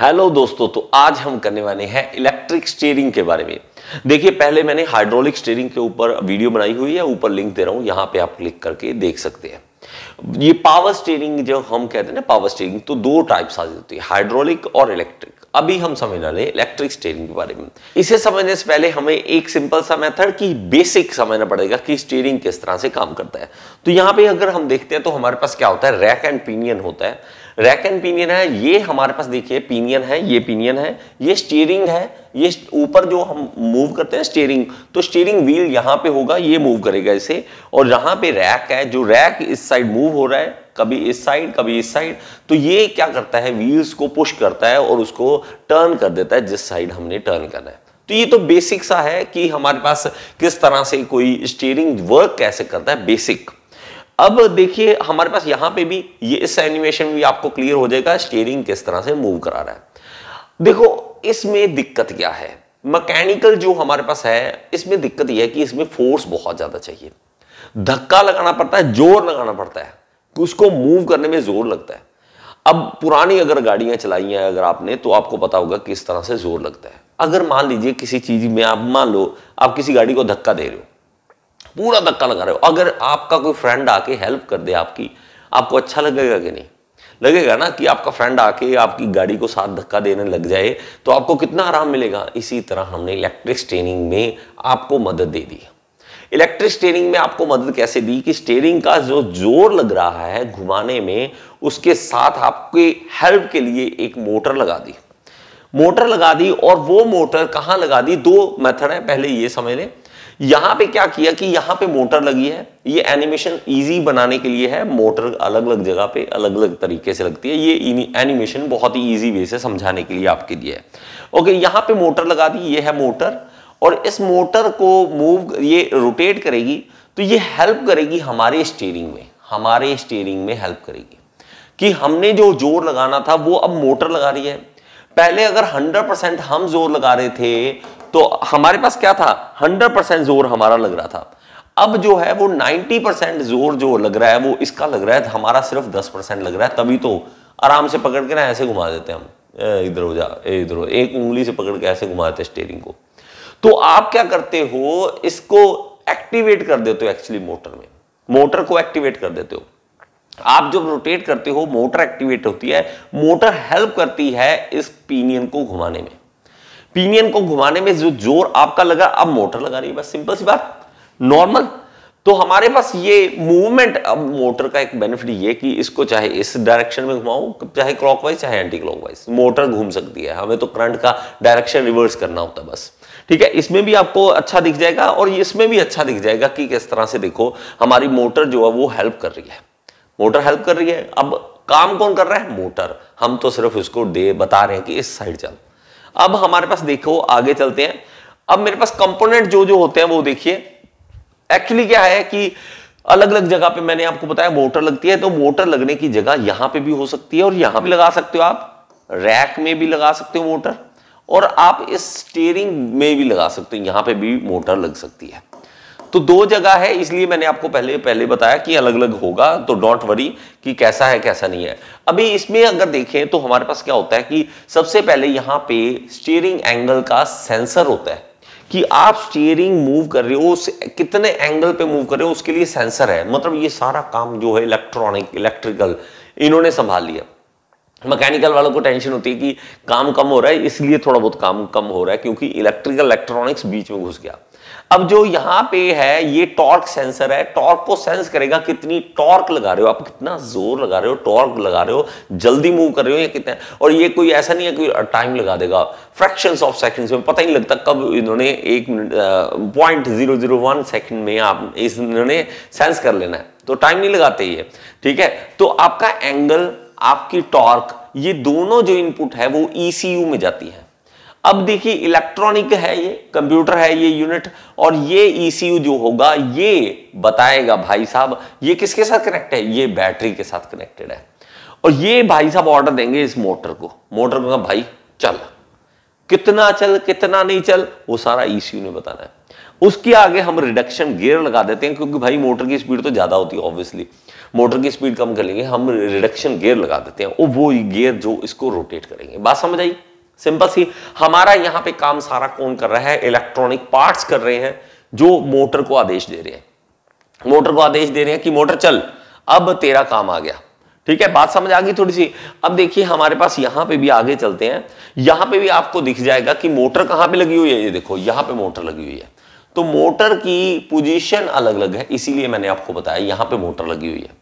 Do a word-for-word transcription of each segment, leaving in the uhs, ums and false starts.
Hello दोस्तों, तो आज हम करने वाले हैं इलेक्ट्रिक स्टीयरिंग के बारे में। देखिए, पहले मैंने हाइड्रोलिक स्टीयरिंग के ऊपर वीडियो बनाई हुई है, ऊपर लिंक दे रहा हूं, यहां पे आप क्लिक करके देख सकते हैं। ये पावर स्टीयरिंग जो हम कहते हैं ना, पावर स्टीयरिंग तो दो टाइप्स आ जाती है, हाइड्रोलिक और इलेक्ट्रिक। अभी हम समझने वाले इलेक्ट्रिक स्टीयरिंग के बारे में। इसे समझने से पहले हमें एक सिंपल सा मेथड की बेसिक समझना पड़ेगा कि स्टीयरिंग किस तरह से काम करता है। तो यहाँ पे अगर हम देखते हैं तो हमारे पास क्या होता है, रैक एंड पिनियन होता है। रैक एंड पिनियन है, ये हमारे पास देखिए पिनियन है, ये पिनियन है, ये स्टीयरिंग है, ये ऊपर जो हम मूव करते हैं स्टीयरिंग, तो स्टीयरिंग व्हील यहाँ पे होगा, ये मूव करेगा इसे, और यहाँ पे रैक है, जो रैक इस साइड मूव हो रहा है, कभी इस साइड कभी इस साइड, तो ये क्या करता है, व्हील्स को पुश करता है और उसको टर्न कर देता है जिस साइड हमने टर्न करना है। तो ये तो बेसिक सा है कि हमारे पास किस तरह से कोई स्टीयरिंग वर्क कैसे करता है, बेसिक। अब देखिए हमारे पास यहाँ पे भी ये, इस एनिमेशन में भी आपको क्लियर हो जाएगा स्टीयरिंग किस तरह से मूव करा रहा है। देखो इसमें दिक्कत क्या है, मैकेनिकल जो हमारे पास है इसमें दिक्कत यह है कि इसमें फोर्स बहुत ज्यादा चाहिए, धक्का लगाना पड़ता है, जोर लगाना पड़ता है, उसको मूव करने में जोर लगता है। अब पुरानी अगर गाड़ियां चलाई हैं अगर आपने, तो आपको पता होगा किस तरह से जोर लगता है। अगर मान लीजिए किसी चीज में आप, मान लो आप किसी गाड़ी को धक्का दे रहे हो, पूरा धक्का लगा रहे हो, अगर आपका कोई फ्रेंड आके हेल्प कर दे आपकी, आपको अच्छा लगेगा कि नहीं लगेगा ना, कि आपका फ्रेंड आके आपकी गाड़ी को साथ धक्का देने लग जाए तो आपको कितना आराम मिलेगा। इसी तरह हमने इलेक्ट्रिक स्टीयरिंग में आपको मदद दे दी। इलेक्ट्रिक स्टीयरिंग में आपको मदद कैसे दी कि स्टीयरिंग का जो जोर लग रहा है घुमाने में, उसके साथ आपके हेल्प के लिए एक मोटर लगा दी, मोटर लगा दी। और वो मोटर कहाँ लगा दी, दो मेथड है, पहले ये समझ लें। यहाँ पे क्या किया कि यहाँ पे मोटर लगी है, ये एनिमेशन इजी बनाने के लिए है, मोटर अलग अलग जगह पे अलग अलग तरीके से लगती है, ये एनिमेशन बहुत ही इजी वे से समझाने के लिए आपके लिए है। ओके, यहाँ पे मोटर लगा दी, ये है मोटर, और इस मोटर को मूव, ये रोटेट करेगी, तो ये हेल्प करेगी हमारे स्टीयरिंग में, हमारे स्टीयरिंग में हेल्प करेगी कि हमने जो जोर लगाना था वो अब मोटर लगा रही है। पहले अगर हंड्रेड परसेंट हम जोर लगा रहे थे तो हमारे पास क्या था, हंड्रेड परसेंट जोर हमारा लग रहा था। अब जो है वो नाइंटी परसेंट जोर जो लग रहा है वो इसका लग रहा है, हमारा सिर्फ दस परसेंट लग रहा है, तभी तो आराम से पकड़ के ना ऐसे घुमा देते हैं हम, इधर हो जा इधर हो, एक उंगली से पकड़ के ऐसे घुमाते हैं स्टीयरिंग को। तो आप क्या करते हो, इसको एक्टिवेट कर देते हो, एक्चुअली मोटर में, मोटर को एक्टिवेट कर देते हो आप। जब रोटेट करते हो मोटर एक्टिवेट होती है, मोटर हेल्प करती है इस पिनियन को घुमाने में, पिनियन को घुमाने में जो जोर आपका लगा अब मोटर लगा रही है, बस सिंपल सी बात, नॉर्मल। तो हमारे पास ये मूवमेंट, अब मोटर का एक बेनिफिट ये कि इसको चाहे इस डायरेक्शन में घुमाओ, चाहे क्लॉकवाइज चाहे एंटी क्लॉकवाइज, मोटर घूम सकती है, हमें तो करंट का डायरेक्शन रिवर्स करना होता है बस, ठीक है। इसमें भी आपको अच्छा दिख जाएगा और इसमें भी अच्छा दिख जाएगा कि किस तरह से देखो हमारी मोटर जो है वो हेल्प कर रही है, मोटर हेल्प कर रही है। अब काम कौन कर रहा है, मोटर, हम तो सिर्फ उसको दे बता रहे हैं कि इस साइड चल। अब हमारे पास देखो आगे चलते हैं, अब मेरे पास कंपोनेंट जो जो होते हैं वो देखिए, एक्चुअली क्या है कि अलग अलग जगह पे मैंने आपको बताया मोटर लगती है, तो मोटर लगने की जगह यहां पे भी हो सकती है और यहां भी लगा सकते हो आप, रैक में भी लगा सकते हो मोटर, और आप इस स्टीयरिंग में भी लगा सकते हो, यहां पे भी मोटर लग सकती है। तो दो जगह है, इसलिए मैंने आपको पहले पहले बताया कि अलग अलग होगा, तो डोंट वरी कि कैसा है कैसा नहीं है। अभी इसमें अगर देखें तो हमारे पास क्या होता है कि सबसे पहले यहाँ पे स्टीयरिंग एंगल का सेंसर होता है कि आप स्टीयरिंग मूव कर रहे हो उस कितने एंगल पे मूव कर रहे हो, उसके लिए सेंसर है। मतलब ये सारा काम जो है इलेक्ट्रॉनिक इलेक्ट्रिकल इन्होंने संभाल लिया, मैकेनिकल वालों को टेंशन होती है कि काम कम हो रहा है, इसलिए थोड़ा बहुत काम कम हो रहा है क्योंकि इलेक्ट्रिकल इलेक्ट्रॉनिक्स बीच में घुस गया। अब जो यहाँ पे है ये टॉर्क सेंसर है, टॉर्क को सेंस करेगा, कितनी टॉर्क लगा रहे हो आप, कितना जोर लगा रहे हो, टॉर्क लगा रहे हो, जल्दी मूव कर रहे हो या कितना। और ये कोई ऐसा नहीं है कोई टाइम लगा देगा, फ्रैक्शंस ऑफ सेकंड्स में पता ही नहीं लगता कब इन्होंने एक minute point zero zero one second में आप इस इन्होंने सेंस कर लेना है, तो टाइम नहीं लगाते ये, ठीक है। तो आपका एंगल, आपकी टॉर्क, ये दोनों जो इनपुट है वो ईसीयू में जाती है। अब देखिए इलेक्ट्रॉनिक है, ये कंप्यूटर है, ये यूनिट, और ये ईसीयू जो होगा ये बताएगा भाई साहब ये किसके साथ कनेक्ट है, ये बैटरी के साथ कनेक्टेड है, और ये भाई साहब ऑर्डर देंगे इस मोटर को, मोटर को भाई चल, कितना चल कितना नहीं चल, वो सारा ईसीयू ने बताना है। उसके आगे हम रिडक्शन गियर लगा देते हैं, क्योंकि भाई मोटर की स्पीड तो ज्यादा होती है, ऑब्वियसली मोटर की स्पीड कम कर लेंगे, हम रिडक्शन गियर लगा देते हैं, और वो गियर जो इसको रोटेट करेंगे। बात समझ आई? सिंपल सी। हमारा यहाँ पे काम सारा कौन कर रहा है? इलेक्ट्रॉनिक पार्ट्स कर रहे हैं जो मोटर को आदेश दे रहे हैं, मोटर को आदेश दे रहे हैं कि मोटर चल, अब तेरा काम आ गया। ठीक है, बात समझ आ गई थोड़ी सी। अब देखिए हमारे पास यहां पे भी आगे चलते हैं, यहां पे भी आपको दिख जाएगा कि मोटर कहां पे लगी हुई है। ये देखो यहां पे मोटर लगी हुई है, तो मोटर की पोजीशन अलग अलग है, इसीलिए मैंने आपको बताया यहां पे मोटर लगी हुई है।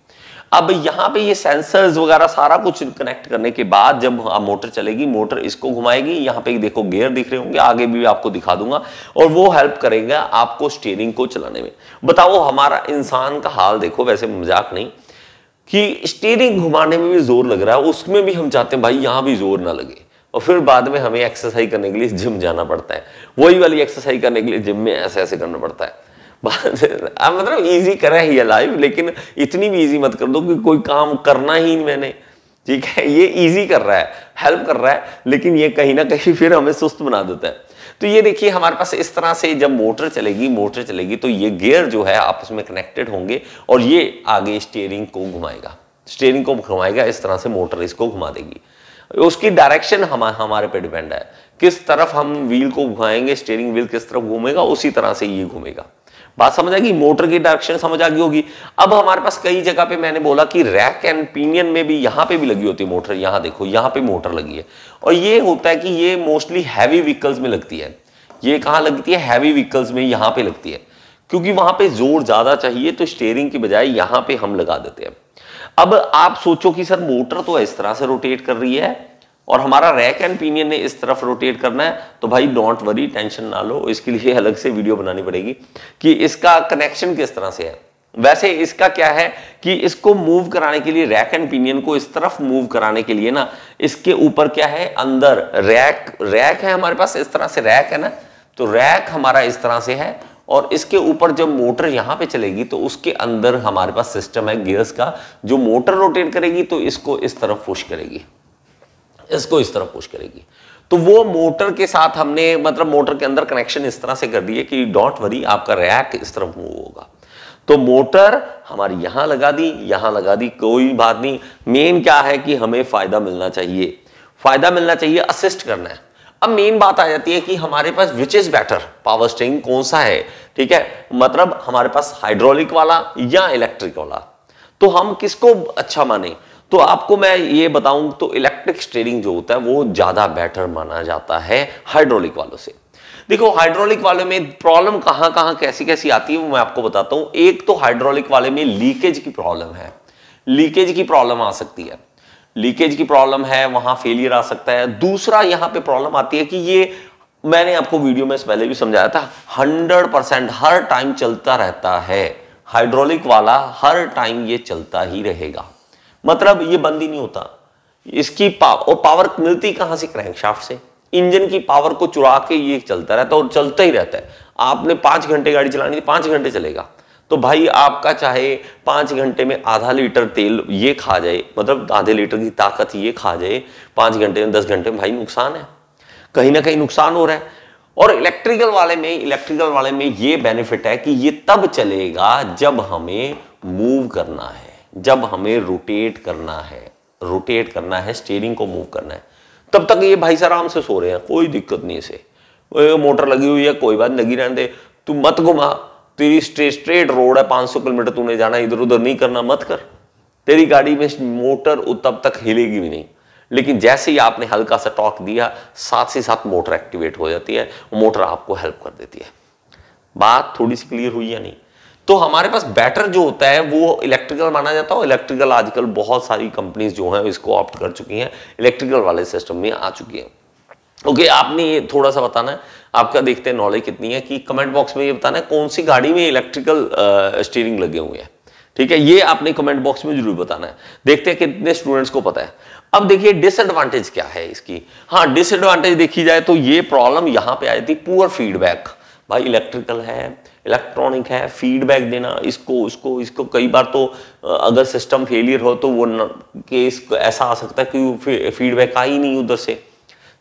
अब यहां पे ये सेंसर्स वगैरह सारा कुछ कनेक्ट करने के बाद जब मोटर चलेगी, मोटर इसको घुमाएगी, यहाँ पे देखो गियर दिख रहे होंगे, आगे भी आपको दिखा दूंगा, और वो हेल्प करेगा आपको स्टीयरिंग को चलाने में। बताओ हमारा इंसान का हाल देखो, वैसे मजाक नहीं कि स्टीयरिंग घुमाने में भी जोर लग रहा है, उसमें भी हम चाहते हैं भाई यहाँ भी जोर ना लगे, और फिर बाद में हमें एक्सरसाइज करने के लिए जिम जाना पड़ता है, वही वाली एक्सरसाइज करने के लिए जिम में ऐसे ऐसे करना पड़ता है। मतलब इजी करा ही है लाइफ, लेकिन इतनी भी इजी मत कर दो कि कोई काम करना ही मैंने। ठीक है, ये इजी कर रहा है, हेल्प कर रहा है, लेकिन ये कहीं ना कहीं फिर हमें सुस्त बना देता है। तो ये देखिए हमारे पास इस तरह से जब मोटर चलेगी, मोटर चलेगी तो ये गियर जो है आपस में कनेक्टेड होंगे, और ये आगे स्टीयरिंग को घुमाएगा, स्टीयरिंग को घुमाएगा इस तरह से, मोटर इसको घुमा देगी। उसकी डायरेक्शन हम हमारे पे डिपेंड है, किस तरफ हम व्हील को घुमाएंगे, स्टीयरिंग व्हील किस तरफ घूमेगा उसी तरह से ये घूमेगा। बात समझ आएगी, मोटर की डायरेक्शन समझ आ गई होगी। अब हमारे पास कई जगह पे मैंने बोला कि रैक एंड पिनियन में भी, यहाँ पे भी लगी होती है मोटर। यहाँ देखो यहाँ पे मोटर लगी है, और ये होता है कि ये मोस्टली हैवी व्हीकल्स में लगती है। ये कहाँ लगती है? हैवी व्हीकल्स में यहाँ पे लगती है, क्योंकि वहां पे जोर ज्यादा चाहिए, तो स्टीयरिंग की बजाय यहाँ पे हम लगा देते हैं। अब आप सोचो कि सर मोटर तो इस तरह से रोटेट कर रही है और हमारा रैक एंड पिनियन ने इस तरफ रोटेट करना है, तो भाई डोंट वरी, टेंशन ना लो, इसके लिए अलग से वीडियो बनानी पड़ेगी कि इसका कनेक्शन किस तरह से है। वैसे इसका क्या है कि इसको मूव कराने के लिए, रैक एंड पिनियन को इस तरफ मूव कराने के लिए ना, इसके ऊपर क्या है, अंदर रैक रैक है हमारे पास, इस तरह से रैक है ना, तो रैक हमारा इस तरह से है, और इसके ऊपर जब मोटर यहाँ पे चलेगी तो उसके अंदर हमारे पास सिस्टम है गियर्स का, जो मोटर रोटेट करेगी तो इसको इस तरफ पुश करेगी, इसको इस तरफ पुश करेगी। तो वो मोटर के साथ हमने, मतलब मोटर के अंदर कनेक्शन इस तरह से कर दिए कि डोंट वरी, आपका रैक इस तरफ मूव होगा। तो मोटर हमारी यहां लगा दी, यहां लगा दी, कोई बात नहीं। मेन क्या है कि हमें फायदा मिलना चाहिए, फायदा मिलना चाहिए, असिस्ट करना है। अब मेन बात आ जाती है कि हमारे पास which is better, power steering कौन सा है। ठीक है, मतलब हमारे पास हाइड्रोलिक वाला या इलेक्ट्रिक वाला, तो हम किसको अच्छा माने? तो आपको मैं ये बताऊं तो इलेक्ट्रिक स्टीयरिंग जो होता है वो ज्यादा बेटर माना जाता है हाइड्रोलिक वालों से। देखो हाइड्रोलिक वाले में प्रॉब्लम कहां कहां कैसी कैसी आती है वो मैं आपको बताता हूं। एक तो हाइड्रोलिक वाले में लीकेज की प्रॉब्लम है, लीकेज की प्रॉब्लम आ सकती है, लीकेज की प्रॉब्लम है, वहां फेलियर आ सकता है। दूसरा यहां पर प्रॉब्लम आती है कि ये मैंने आपको वीडियो में पहले भी समझाया था, हंड्रेड परसेंट हर टाइम चलता रहता है हाइड्रोलिक वाला, हर टाइम ये चलता ही रहेगा, मतलब ये बंद ही नहीं होता। इसकी पावर, और पावर मिलती कहां से? क्रैंकशाफ्ट से, इंजन की पावर को चुरा के ये चलता रहता है, और चलता ही रहता है। आपने पांच घंटे गाड़ी चलानी थी, पांच घंटे चलेगा। तो भाई आपका चाहे पांच घंटे में आधा लीटर तेल ये खा जाए, मतलब आधे लीटर की ताकत ये खा जाए पांच घंटे में, दस घंटे में, भाई नुकसान है, कहीं ना कहीं नुकसान हो रहा है। और इलेक्ट्रिकल वाले में, इलेक्ट्रिकल वाले में ये बेनिफिट है कि ये तब चलेगा जब हमें मूव करना है, जब हमें रोटेट करना है, रोटेट करना है, स्टीयरिंग को मूव करना है, तब तक ये भाई आराम से सो रहे हैं, कोई दिक्कत नहीं। इसे मोटर लगी हुई है, कोई बात, लगी रहने दे, तू मत घुमा, तेरी स्ट्रेट स्ट्रेट रोड है, पांच सौ किलोमीटर तूने जाना, इधर उधर नहीं करना, मत कर। तेरी गाड़ी में मोटर तब तक हिलेगी भी नहीं, लेकिन जैसे ही आपने हल्का सा टॉक दिया, साथ ही साथ मोटर एक्टिवेट हो जाती है, मोटर आपको हेल्प कर देती है। बात थोड़ी सी क्लियर हुई या नहीं? तो हमारे पास बैटर जो होता है वो इलेक्ट्रिकल माना जाता है, और इलेक्ट्रिकल आजकल बहुत सारी कंपनीज जो हैं इसको ऑप्ट कर चुकी हैं, इलेक्ट्रिकल वाले सिस्टम में आ चुकी हैं। ओके, आपने ये थोड़ा सा बताना है, आपका देखते हैं नॉलेज कितनी है, कि कमेंट बॉक्स में ये बताना है कौन सी गाड़ी में इलेक्ट्रिकल स्टीयरिंग लगे हुए हैं। ठीक है, ये आपने कमेंट बॉक्स में जरूर बताना है, देखते हैं कितने स्टूडेंट्स को पता है। अब देखिए डिसएडवांटेज क्या है इसकी। हाँ, डिसएडवांटेज देखी जाए तो ये प्रॉब्लम यहाँ पे आई थी, पुअर फीडबैक। भाई इलेक्ट्रिकल है, इलेक्ट्रॉनिक है, फीडबैक देना इसको उसको इसको कई बार तो अगर सिस्टम फेलियर हो तो वो केस ऐसा आ सकता है कि फीडबैक आई नहीं उधर से,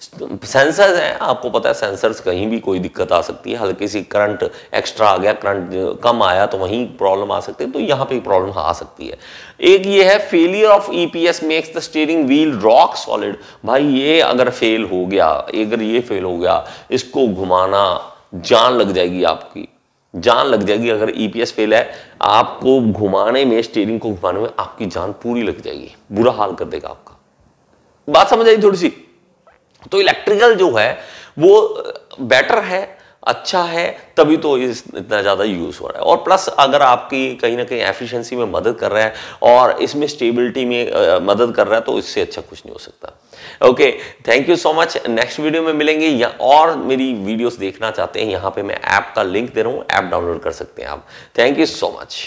सेंसर्स हैं, आपको पता है सेंसर्स कहीं भी कोई दिक्कत आ सकती है, हल्की सी करंट एक्स्ट्रा आ गया, करंट कम आया तो वहीं प्रॉब्लम आ सकती है, तो यहाँ पे प्रॉब्लम आ सकती है। एक ये है failure of EPS makes the steering wheel rock solid. भाई ये अगर फेल हो गया, अगर ये फेल हो गया, इसको घुमाना जान लग जाएगी, आपकी जान लग जाएगी। अगर ईपीएस फेल है, आपको घुमाने में, स्टीयरिंग को घुमाने में आपकी जान पूरी लग जाएगी, बुरा हाल कर देगा आपका। बात समझ आई थोड़ी सी? तो इलेक्ट्रिकल जो है वो बेटर है, अच्छा है, तभी तो इस इतना ज़्यादा यूज़ हो रहा है। और प्लस अगर आपकी कहीं ना कहीं एफिशिएंसी में मदद कर रहा है और इसमें स्टेबिलिटी में आ, मदद कर रहा है, तो इससे अच्छा कुछ नहीं हो सकता। Okay, thank you so much, next video में मिलेंगे। या और मेरी वीडियोस देखना चाहते हैं, यहाँ पे मैं ऐप का लिंक दे रहा हूँ, ऐप डाउनलोड कर सकते हैं आप। Thank you so much.